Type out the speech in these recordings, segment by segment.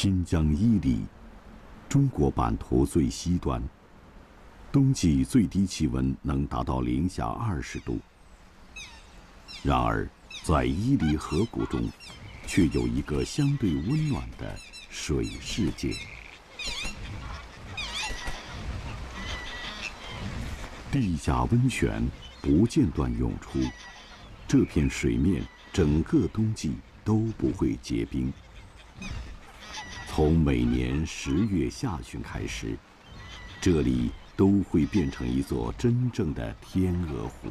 新疆伊犁，中国版图最西端，冬季最低气温能达到零下20度。然而，在伊犁河谷中，却有一个相对温暖的水世界。地下温泉不间断涌出，这片水面整个冬季都不会结冰。 从每年10月下旬开始，这里都会变成一座真正的天鹅湖。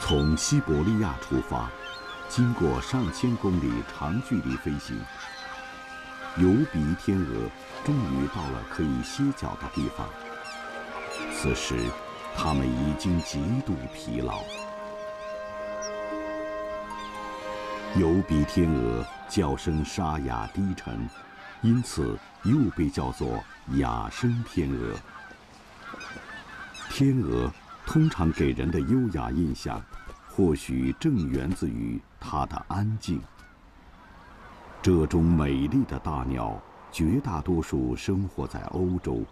从西伯利亚出发，经过上千公里长距离飞行，游鼻天鹅终于到了可以歇脚的地方。此时，它们已经极度疲劳。 油鼻天鹅叫声沙哑低沉，因此又被叫做哑声天鹅。天鹅通常给人的优雅印象，或许正源自于它的安静。这种美丽的大鸟，绝大多数生活在欧洲，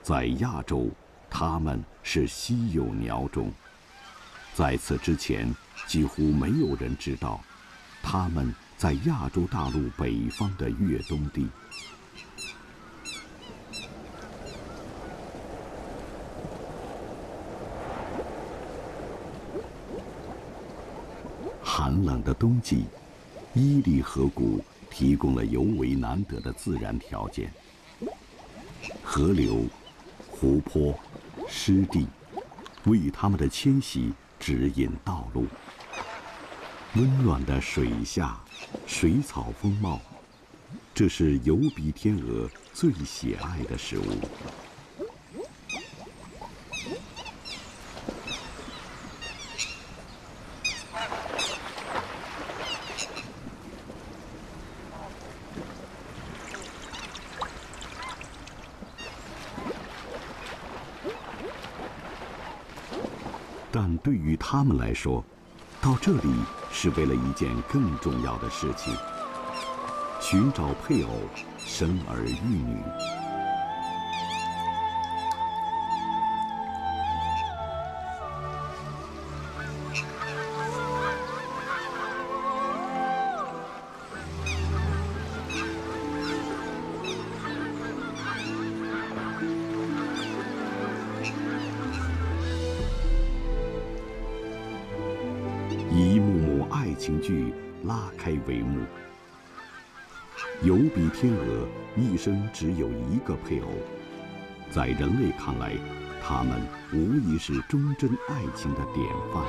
在亚洲，它们是稀有鸟种。在此之前，几乎没有人知道 它们在亚洲大陆北方的越冬地。寒冷的冬季，伊犁河谷提供了尤为难得的自然条件：河流、湖泊、湿地，为它们的迁徙指引道路。 温暖的水下，水草丰茂，这是油鼻天鹅最喜爱的食物。但对于它们来说， 到这里是为了一件更重要的事情：寻找配偶，生儿育女。帷幕。油鼻天鹅一生只有一个配偶，在人类看来，它们无疑是忠贞爱情的典范。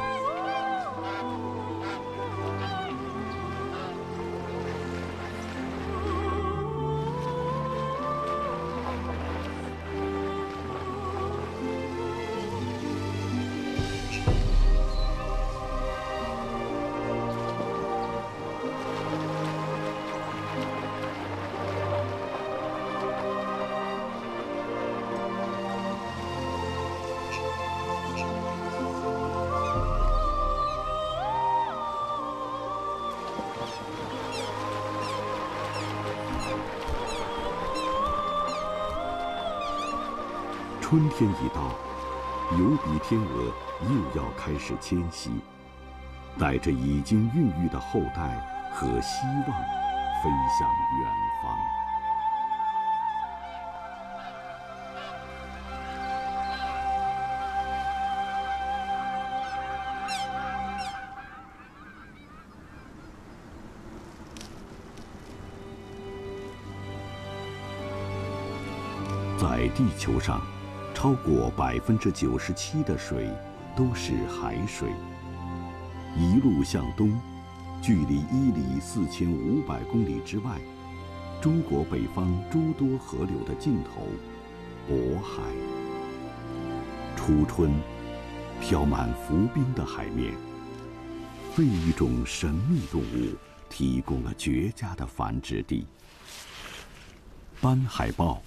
春天已到，油鼻天鹅又要开始迁徙，带着已经孕育的后代和希望，飞向远方。 在地球上，超过97%的水都是海水。一路向东，距离伊犁4500公里之外，中国北方诸多河流的尽头，渤海。初春，飘满浮冰的海面，为一种神秘动物提供了绝佳的繁殖地——斑海豹。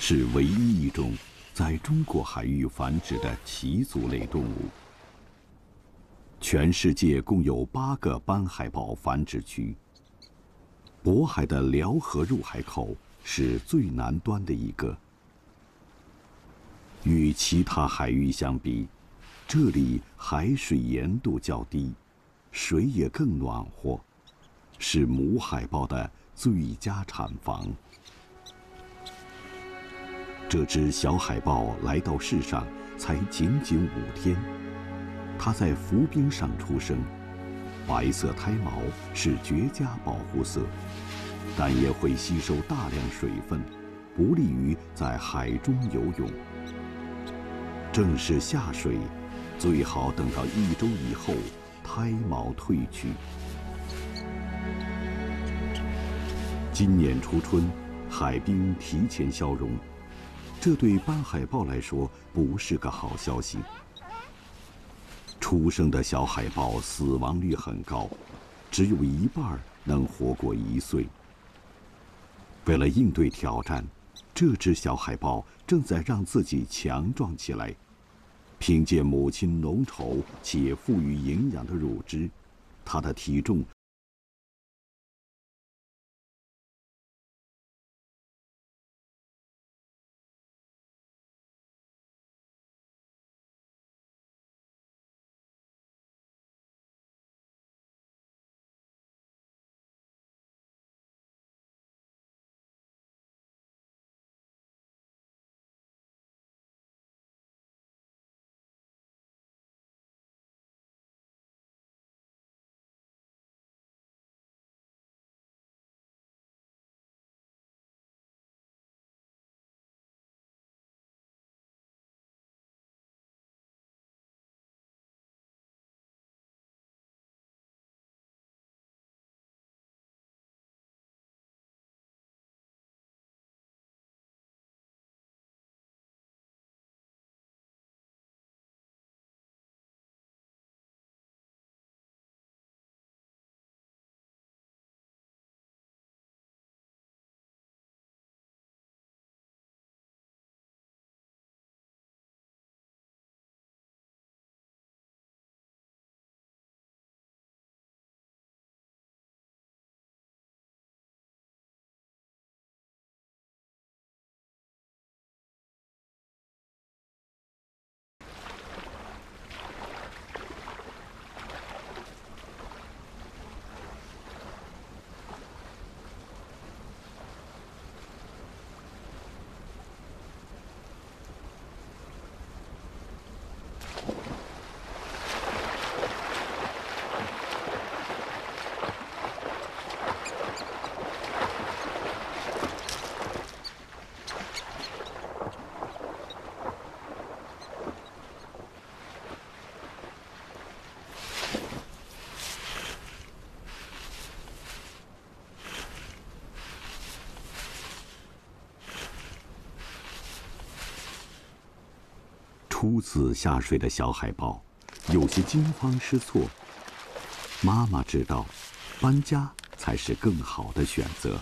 是唯一一种在中国海域繁殖的鳍足类动物。全世界共有8个斑海豹繁殖区。渤海的辽河入海口是最南端的一个。与其他海域相比，这里海水盐度较低，水也更暖和，是母海豹的最佳产房。 这只小海豹来到世上才仅5天，它在浮冰上出生，白色胎毛是绝佳保护色，但也会吸收大量水分，不利于在海中游泳。正式下水，最好等到1周以后，胎毛褪去。今年初春，海冰提前消融。 这对斑海豹来说不是个好消息。出生的小海豹死亡率很高，只有1半能活过1岁。为了应对挑战，这只小海豹正在让自己强壮起来，凭借母亲浓稠且富于营养的乳汁，它的体重。 初次下水的小海豹有些惊慌失措。妈妈知道，搬家才是更好的选择。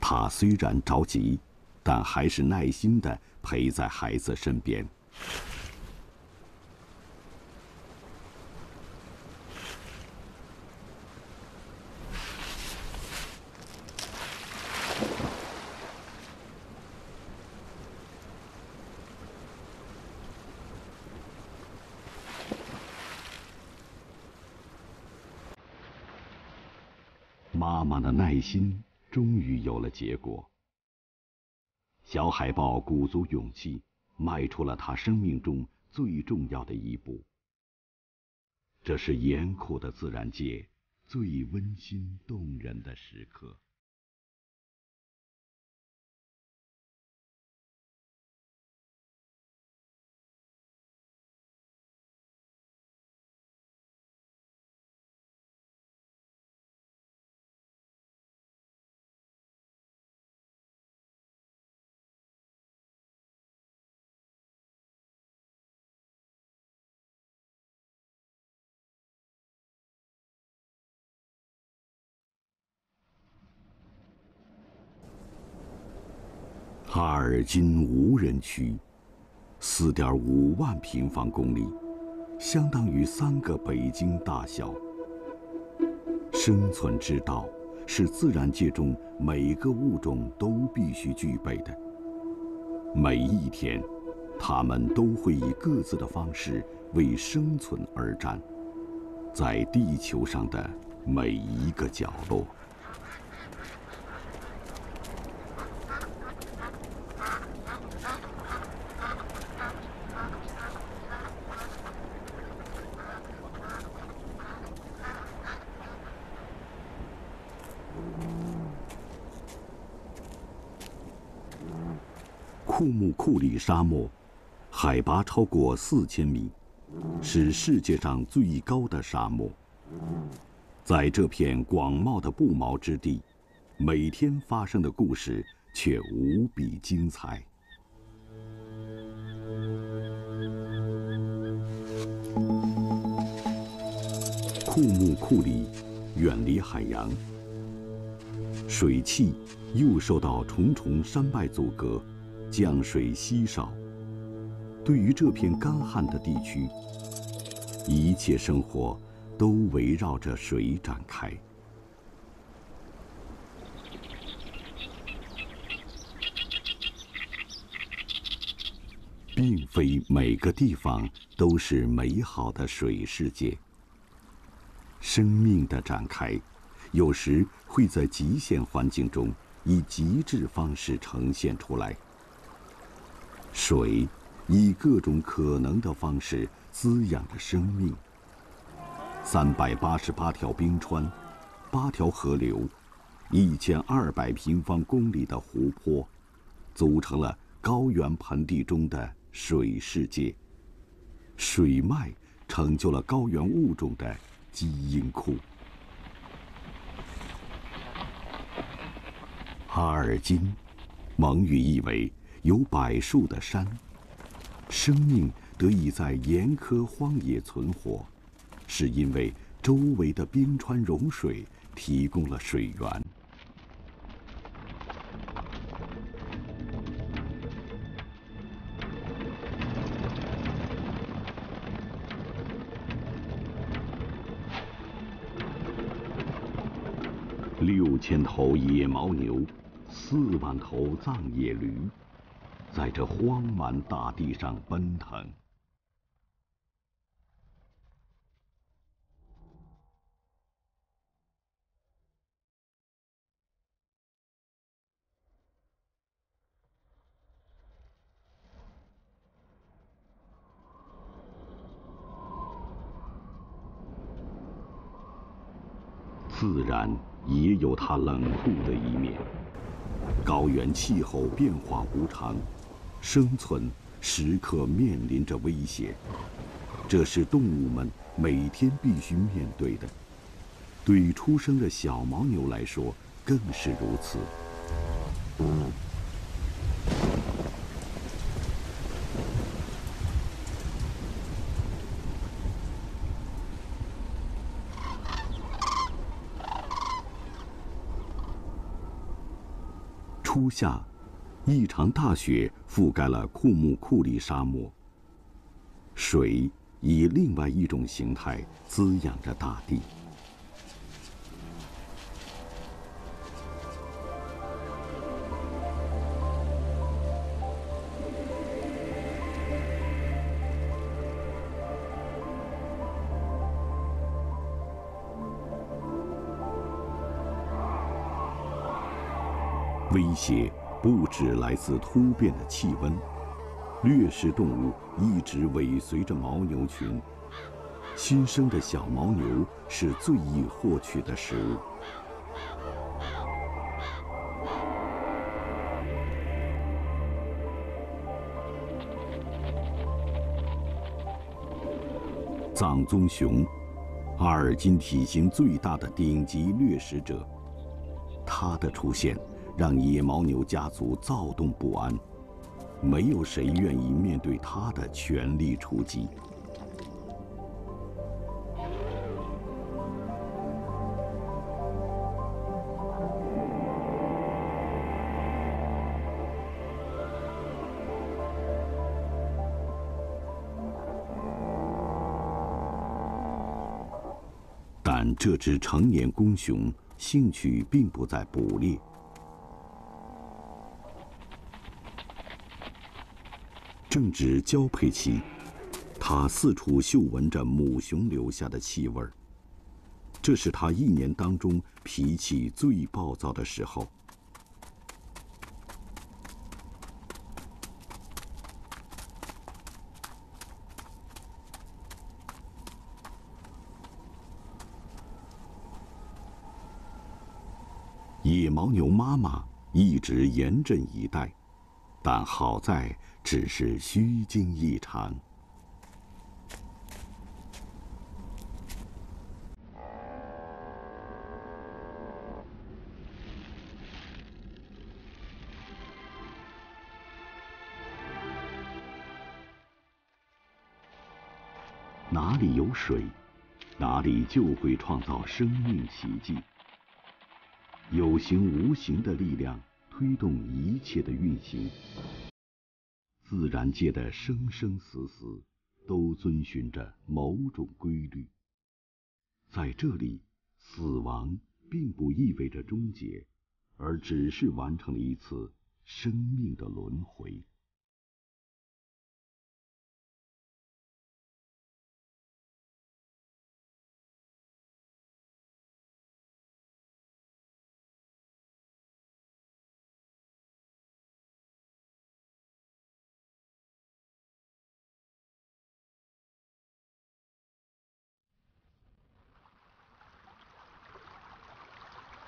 她虽然着急，但还是耐心地陪在孩子身边。妈妈的耐心终于有了结果。小海豹鼓足勇气，迈出了它生命中最重要的一步。这是严酷的自然界最温馨动人的时刻。哈尔滨无人区，4.5万平方公里，相当于3个北京大小。生存之道是自然界中每个物种都必须具备的。每一天，它们都会以各自的方式为生存而战，在地球上的每一个角落。 库木库里沙漠，海拔超过4000米，是世界上最高的沙漠。在这片广袤的不毛之地，每天发生的故事却无比精彩。库木库里远离海洋，水汽又受到重重山脉阻隔。 降水稀少，对于这片干旱的地区，一切生活都围绕着水展开。并非每个地方都是美好的水世界。生命的展开，有时会在极限环境中以极致方式呈现出来。 水以各种可能的方式滋养着生命。388条冰川，8条河流，1200平方公里的湖泊，组成了高原盆地中的水世界。水脉成就了高原物种的基因库。哈尔滨，蒙语意为。 有柏树的山，生命得以在严苛荒野存活，是因为周围的冰川融水提供了水源。6000头野牦牛，4万头藏野驴。 在这荒蛮大地上奔腾，自然也有它冷酷的一面。高原气候变化无常。 生存时刻面临着威胁，这是动物们每天必须面对的。对出生的小牦牛来说，更是如此。初夏。 一场大雪覆盖了库木库里沙漠。水以另外一种形态滋养着大地。威胁。 不止来自突变的气温，掠食动物一直尾随着牦牛群。新生的小牦牛是最易获取的食物。藏棕熊，哈尔滨体型最大的顶级掠食者，它的出现。 让野牦牛家族躁动不安，没有谁愿意面对它的全力出击。然这只成年公熊兴趣并不在捕猎。 正值交配期，它四处嗅闻着母熊留下的气味儿，这是它一年当中脾气最暴躁的时候。野牦牛妈妈一直严阵以待，但好在 只是虚惊一场。哪里有水，哪里就会创造生命奇迹。有形无形的力量推动一切的运行。 自然界的生生死死都遵循着某种规律，在这里，死亡并不意味着终结，而只是完成了一次生命的轮回。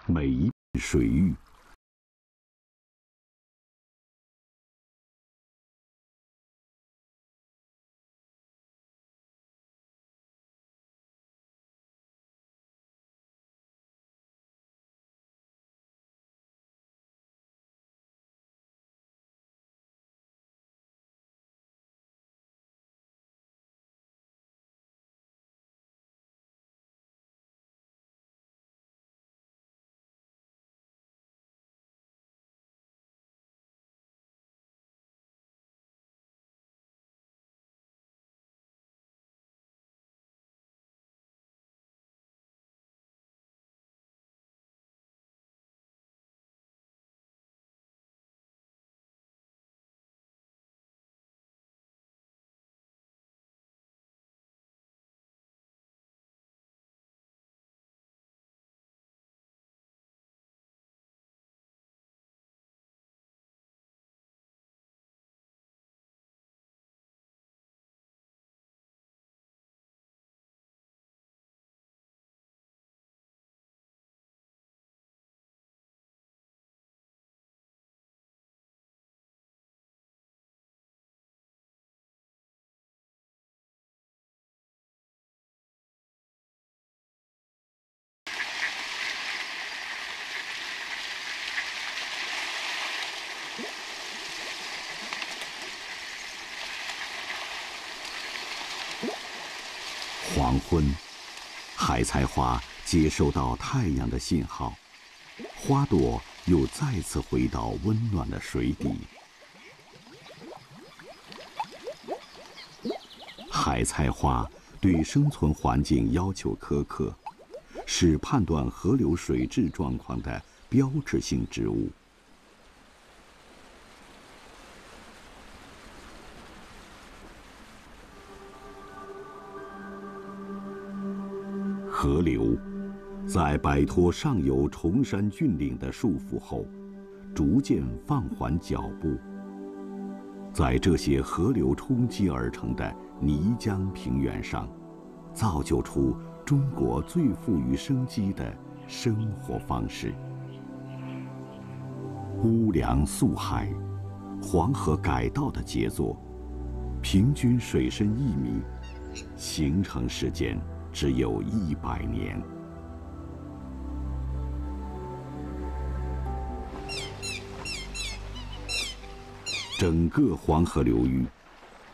每一片水域黄昏，海菜花接收到太阳的信号，花朵又再次回到温暖的水底。海菜花对生存环境要求苛刻，是判断河流水质状况的标志性植物。 河流在摆脱上游崇山峻岭的束缚后，逐渐放缓脚步。在这些河流冲积而成的泥浆平原上，造就出中国最富于生机的生活方式。乌梁溯海，黄河改道的杰作，平均水深1米，形成时间 只有100年。整个黄河流域，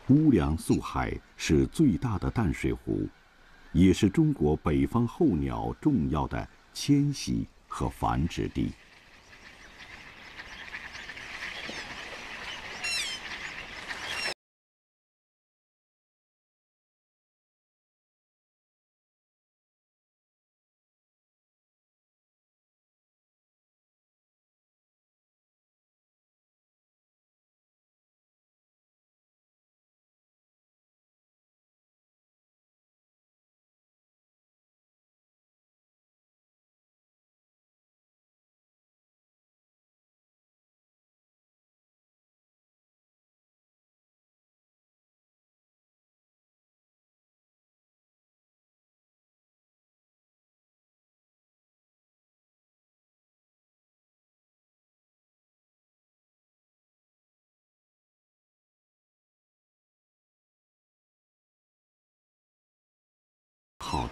乌梁溯海是最大的淡水湖，也是中国北方候鸟重要的迁徙和繁殖地。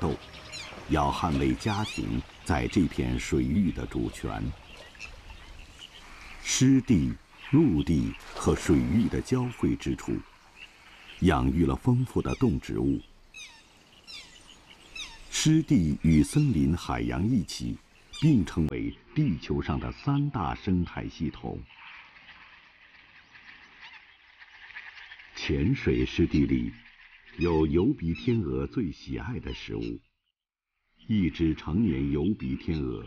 斗，要捍卫家庭在这片水域的主权。湿地、陆地和水域的交汇之处，养育了丰富的动植物。湿地与森林、海洋一起，并称为地球上的三大生态系统。 浅水湿地里，有疣鼻天鹅最喜爱的食物。一只成年疣鼻天鹅，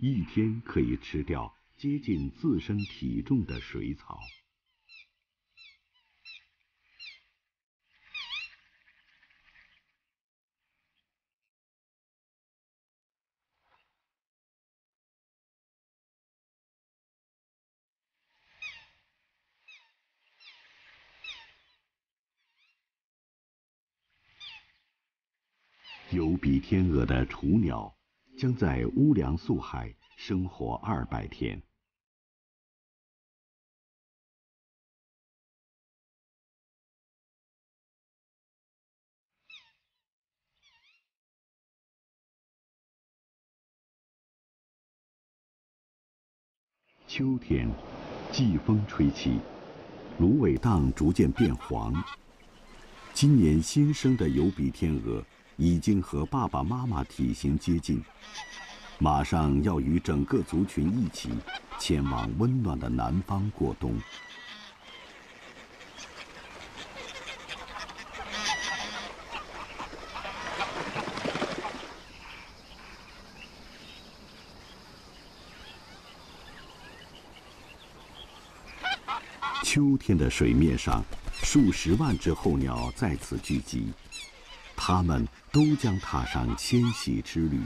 一天可以吃掉接近自身体重的水草。疣鼻天鹅的雏鸟将在乌梁素海生活200天。秋天，季风吹起，芦苇荡逐渐变黄。今年新生的疣鼻天鹅 已经和爸爸妈妈体型接近，马上要与整个族群一起前往温暖的南方过冬。秋天的水面上，数十万只候鸟在此聚集， 它们都将踏上迁徙之旅。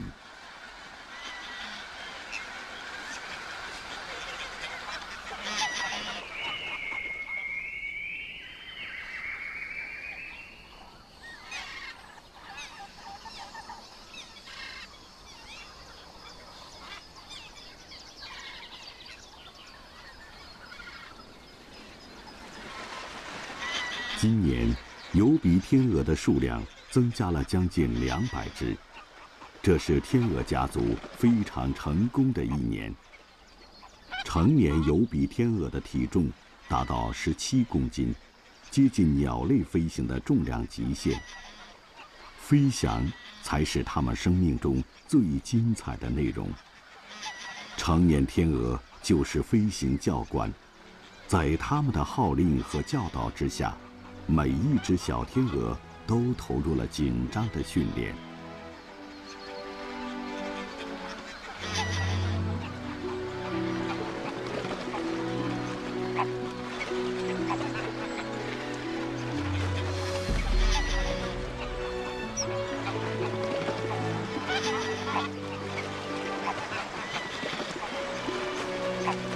今年，疣鼻天鹅的数量 增加了将近200只，这是天鹅家族非常成功的一年。成年疣鼻天鹅的体重达到17公斤，接近鸟类飞行的重量极限。飞翔才是它们生命中最精彩的内容。成年天鹅就是飞行教官，在他们的号令和教导之下，每一只小天鹅 都投入了紧张的训练。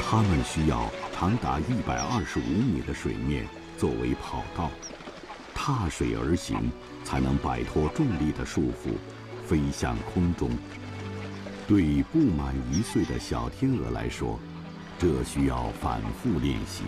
它们需要长达125米的水面作为跑道， 踏水而行，才能摆脱重力的束缚，飞向空中。对不满1岁的小天鹅来说，这需要反复练习。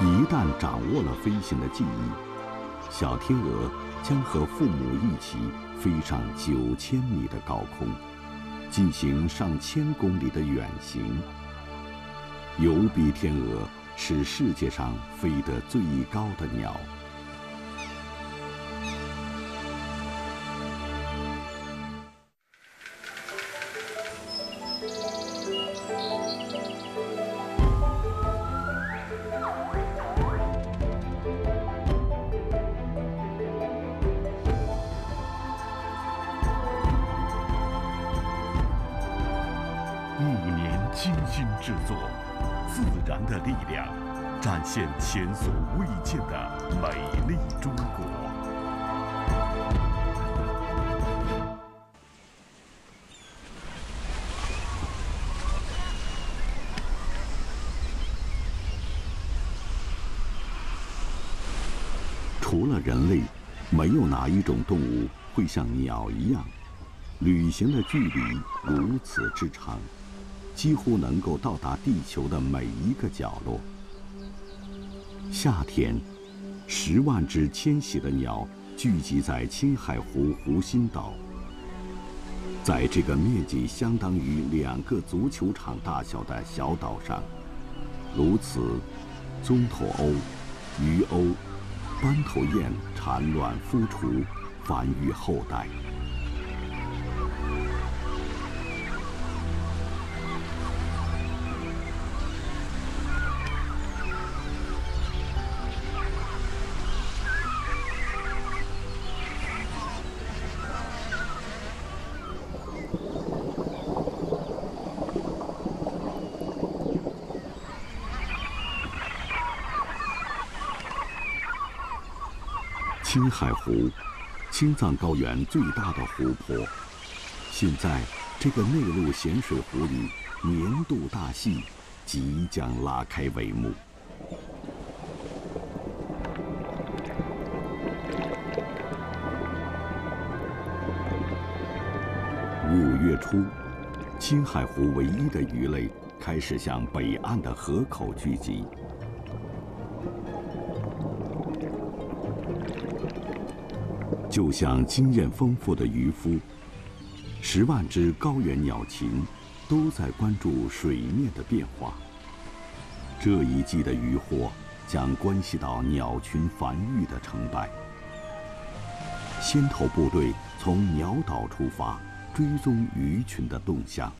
一旦掌握了飞行的技艺，小天鹅将和父母一起飞上9000米的高空，进行上1000公里的远行。疣鼻天鹅是世界上飞得最高的鸟。 现前所未见的美丽中国。除了人类，没有哪一种动物会像鸟一样，旅行的距离如此之长，几乎能够到达地球的每一个角落。夏天，10万只迁徙的鸟聚集在青海湖湖心岛。 在这个面积相当于2个足球场大小的小岛上，鸬鹚、棕头鸥、鱼鸥、斑头雁产卵孵雏，繁育后代。青海湖，青藏高原最大的湖泊。现在，这个内陆咸水湖里年度大戏即将拉开帷幕。5月初，青海湖唯一的鱼类开始向北岸的河口聚集。 就像经验丰富的渔夫，10万只高原鸟禽都在关注水面的变化。这一季的渔获将关系到鸟群繁育的成败。先头部队从鸟岛出发，追踪鱼群的动向。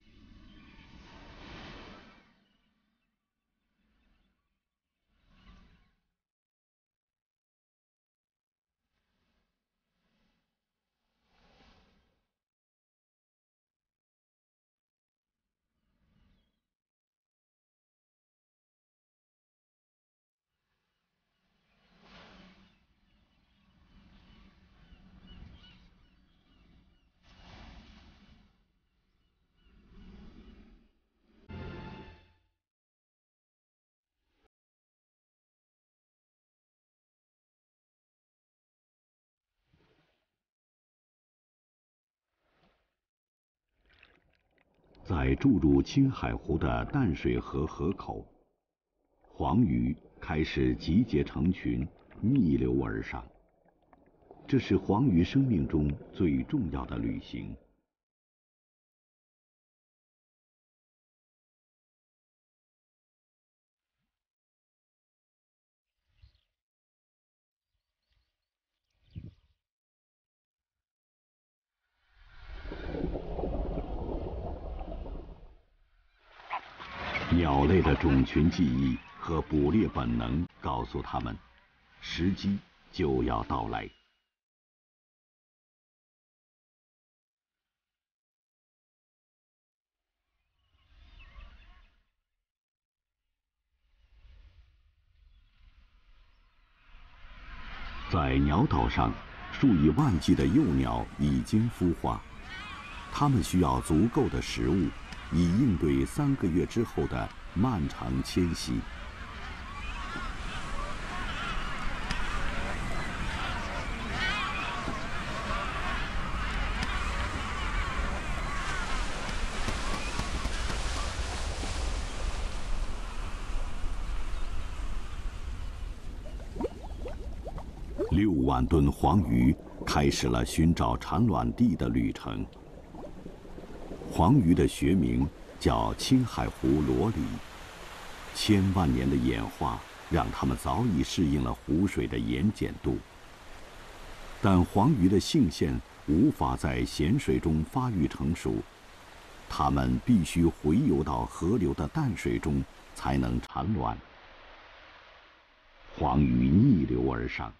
在注入青海湖的淡水河河口，黄鱼开始集结成群，逆流而上。这是黄鱼生命中最重要的旅行。鸟类的种群记忆和捕猎本能告诉它们，时机就要到来。在鸟岛上，数以万计的幼鸟已经孵化，它们需要足够的食物。 以应对3个月之后的漫长迁徙。6万吨黄鱼开始了寻找产卵地的旅程。 黄鱼的学名叫青海湖罗鲤，千万年的演化让它们早已适应了湖水的盐碱度。但黄鱼的性腺无法在咸水中发育成熟，它们必须回游到河流的淡水中才能产卵。黄鱼逆流而上，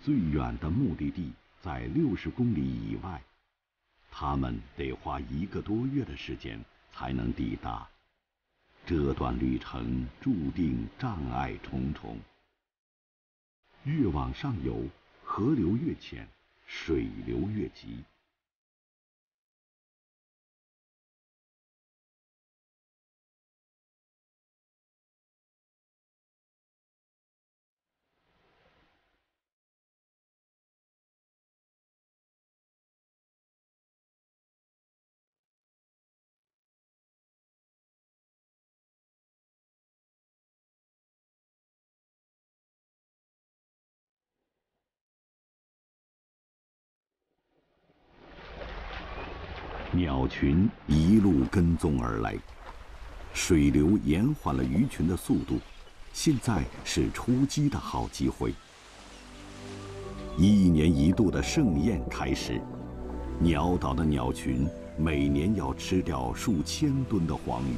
最远的目的地在60公里以外。 他们得花1个多月的时间才能抵达，这段旅程注定障碍重重。越往上游，河流越浅，水流越急。鸟群一路跟踪而来，水流延缓了鱼群的速度，现在是出击的好机会。1年一度的盛宴开始，鸟岛的鸟群每年要吃掉数千吨的黄鱼。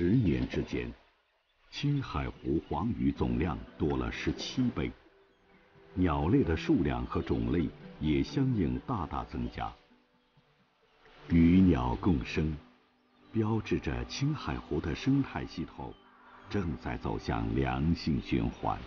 10年之间，青海湖黄鱼总量多了17倍，鸟类的数量和种类也相应大大增加。鱼鸟共生，标志着青海湖的生态系统正在走向良性循环。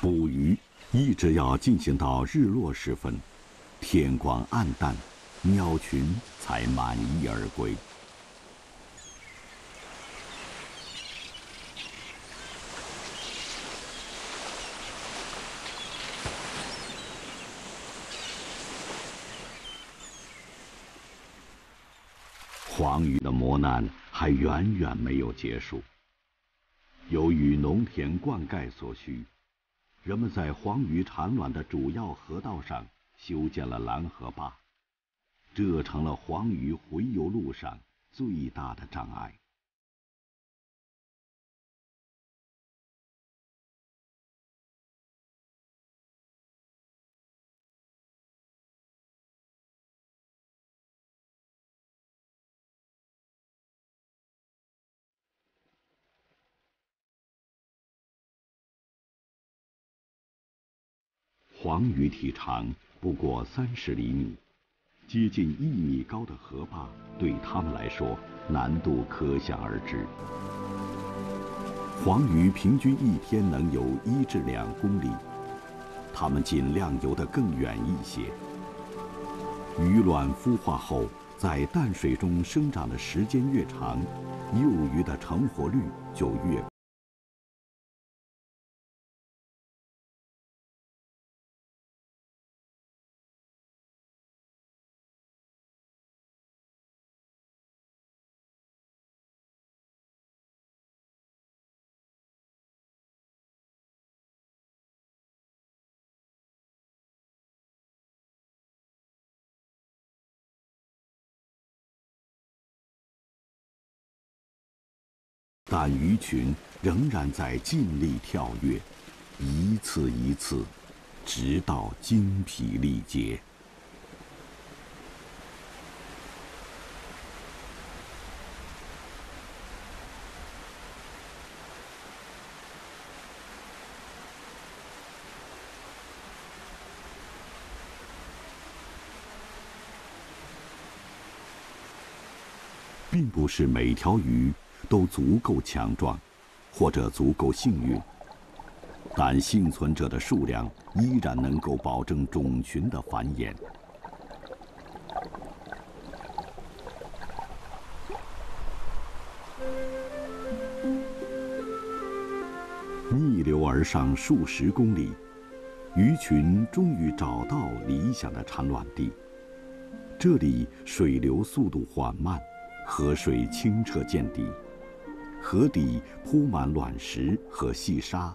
捕鱼一直要进行到日落时分，天光暗淡，鸟群才满意而归。黄鱼的磨难还远远没有结束，由于农田灌溉所需。 人们在黄鱼产卵的主要河道上修建了拦河坝，这成了黄鱼洄游路上最大的障碍。黄鱼体长不过30厘米，接近1米高的河坝对它们来说难度可想而知。黄鱼平均一天能游1至2公里，它们尽量游得更远一些。鱼卵孵化后，在淡水中生长的时间越长，幼鱼的成活率就越高。 但鱼群仍然在尽力跳跃，一次一次，直到精疲力竭。并不是每条鱼 都足够强壮，或者足够幸运，但幸存者的数量依然能够保证种群的繁衍。逆流而上数十公里，鱼群终于找到理想的产卵地。这里水流速度缓慢，河水清澈见底。 河底铺满卵石和细沙，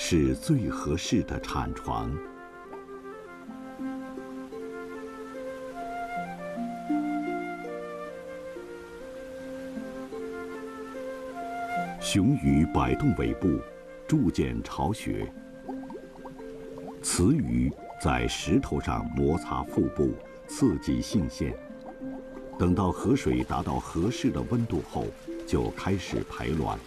是最合适的产床。雄鱼摆动尾部，筑建巢穴。雌鱼在石头上摩擦腹部，刺激性腺。等到河水达到合适的温度后，就开始排卵。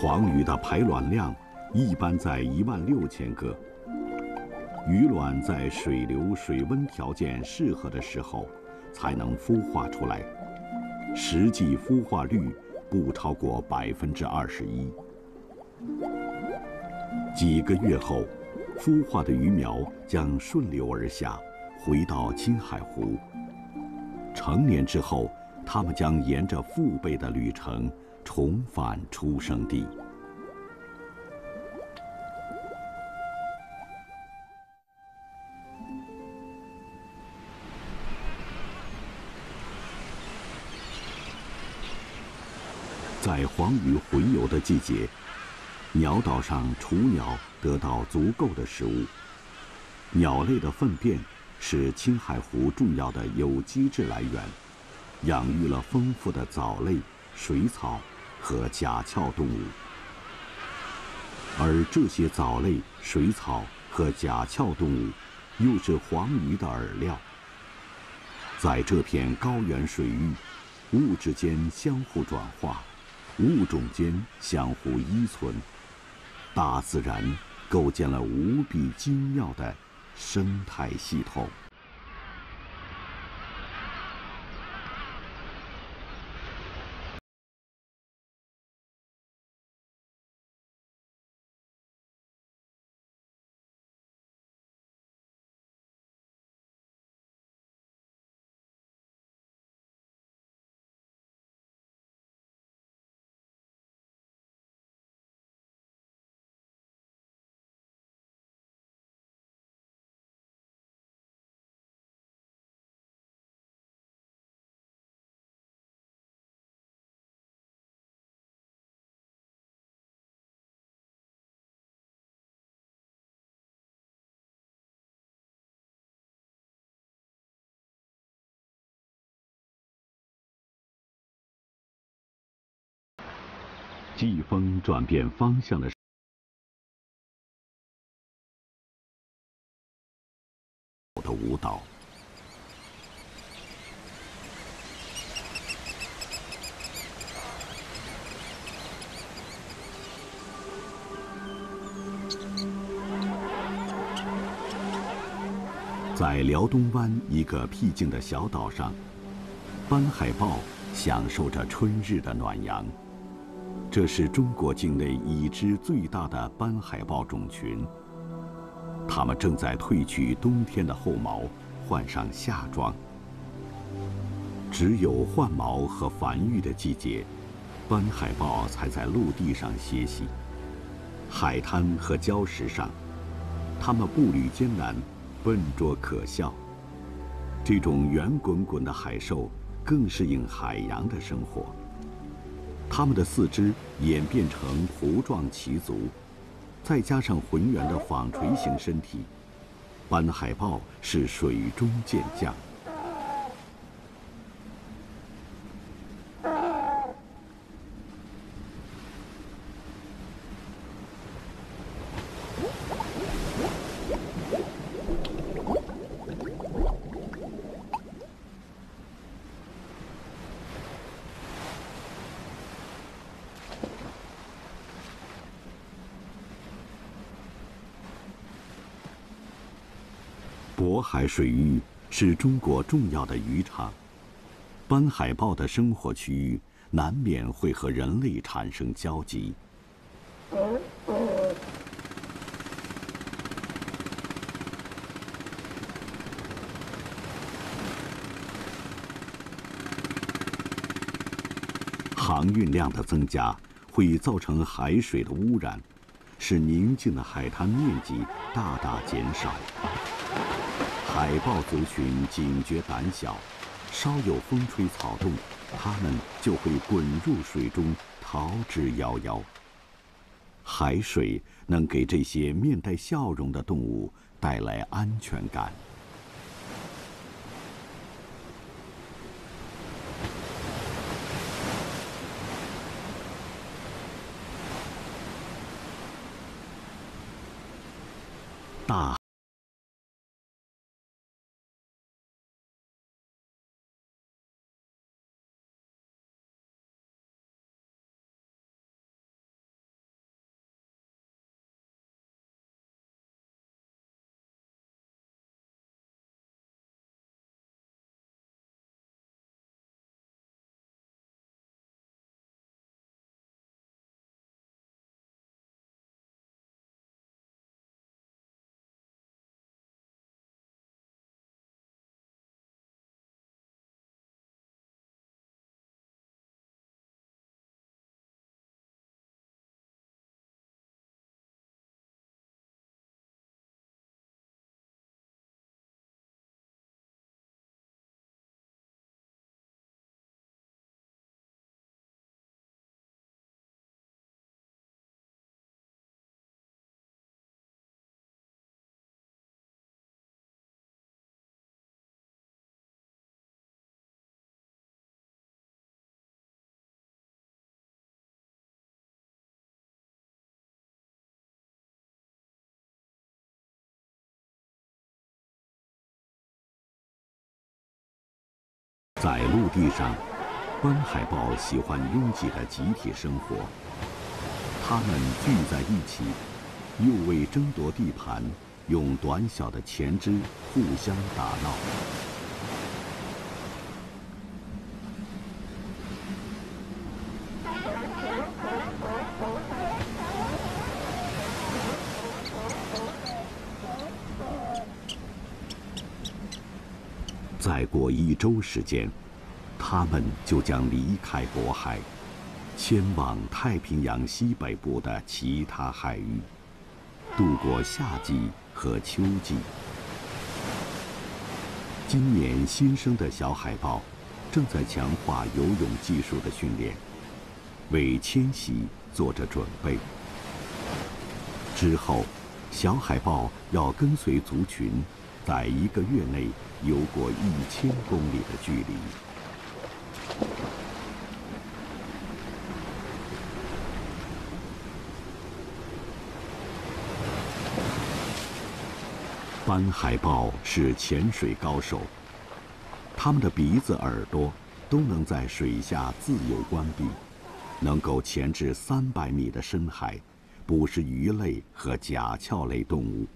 黄鱼的排卵量一般在16000个。鱼卵在水流、水温条件适合的时候才能孵化出来，实际孵化率不超过21%。几个月后，孵化的鱼苗将顺流而下，回到青海湖。成年之后，它们将沿着父辈的旅程。 重返出生地。在黄鱼洄游的季节，鸟岛上雏鸟得到足够的食物。鸟类的粪便是青海湖重要的有机质来源，养育了丰富的藻类、水草。 和甲壳动物，而这些藻类、水草和甲壳动物，又是黄鱼的饵料。在这片高原水域，物质间相互转化，物种间相互依存，大自然构建了无比精妙的生态系统。 季风转变方向的时候，的舞蹈。在辽东湾一个僻静的小岛上，斑海豹享受着春日的暖阳。 这是中国境内已知最大的斑海豹种群，它们正在褪去冬天的厚毛，换上夏装。只有换毛和繁育的季节，斑海豹才在陆地上歇息。海滩和礁石上，它们步履艰难，笨拙可笑。这种圆滚滚的海兽更适应海洋的生活。 它们的四肢演变成弧状鳍足，再加上浑圆的纺锤形身体，斑海豹是水中健将。渤海水域是中国重要的渔场，斑海豹的生活区域难免会和人类产生交集。航运量的增加会造成海水的污染，使宁静的海滩面积大大减少。 海豹族群警觉胆小，稍有风吹草动，它们就会滚入水中，逃之夭夭。海水能给这些面带笑容的动物带来安全感。 大在陆地上，斑海豹喜欢拥挤的集体生活。它们聚在一起，又为争夺地盘，用短小的前肢互相打闹。再过1周时间，它们就将离开渤海，迁往太平洋西北部的其他海域，度过夏季和秋季。今年新生的小海豹正在强化游泳技术的训练，为迁徙做着准备。之后，小海豹要跟随族群，在1个月内 游过1000公里的距离。斑海豹是潜水高手，它们的鼻子、耳朵都能在水下自由关闭，能够潜至300米的深海，捕食鱼类和甲壳类动物。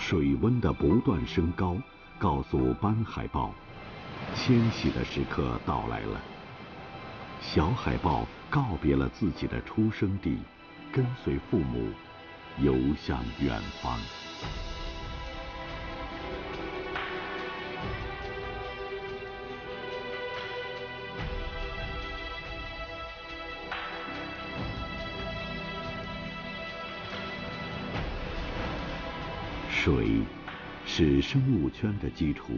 水温的不断升高，告诉斑海豹，迁徙的时刻到来了。小海豹告别了自己的出生地，跟随父母，游向远方。 水是生物圈的基础，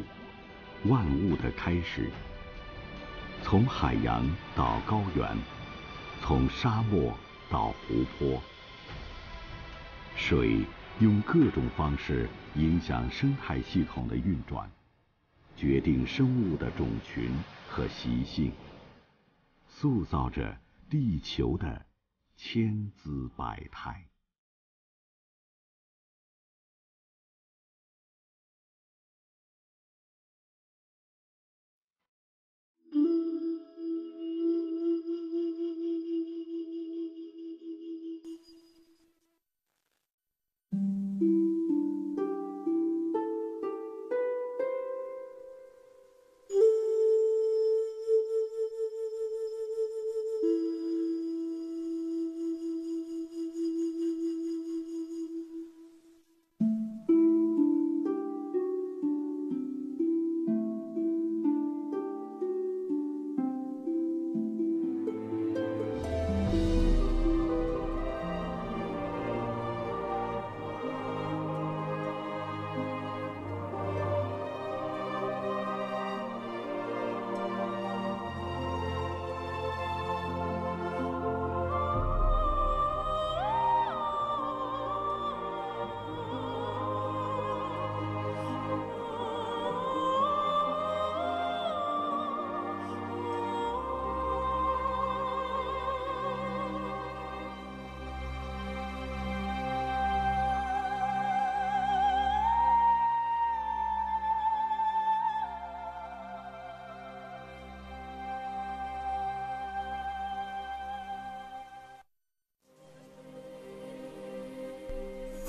万物的开始。从海洋到高原，从沙漠到湖泊，水用各种方式影响生态系统的运转，决定生物的种群和习性，塑造着地球的千姿百态。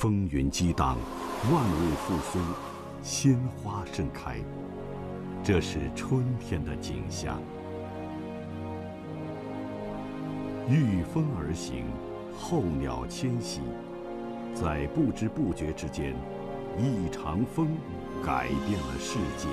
风云激荡，万物复苏，鲜花盛开，这是春天的景象。御风而行，候鸟迁徙，在不知不觉之间，一场风改变了世界。